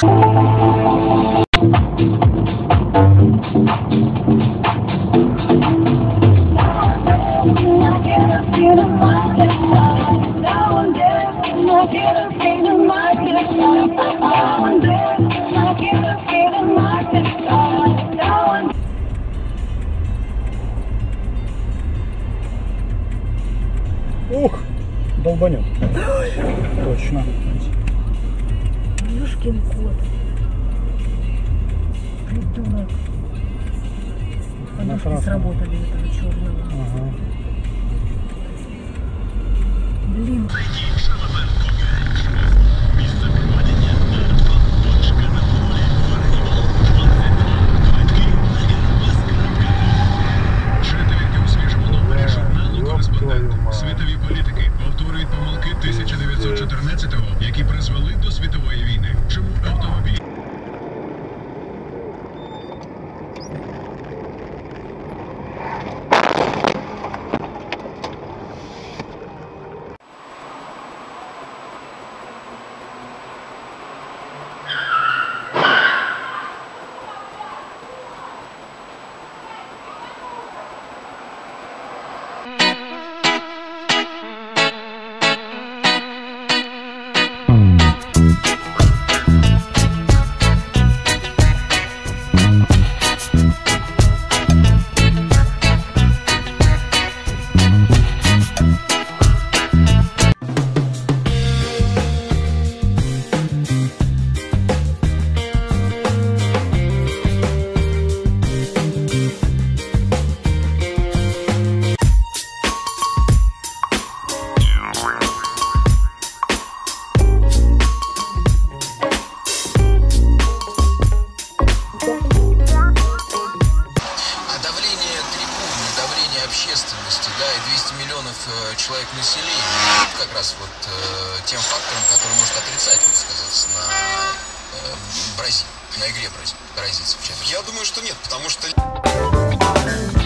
Ух, долбанет. Точно. Юшкин кот. Придурок. Подушки сработали этого черного. Ага. Блин. Світові політики повторюють помилки 1914-го, які призвели до світової війни. Чому автомобіль? Человек населения, как раз вот тем фактором, который может отрицательно сказаться на Бразилии, на игре бразильцев. Я думаю, что нет, потому что...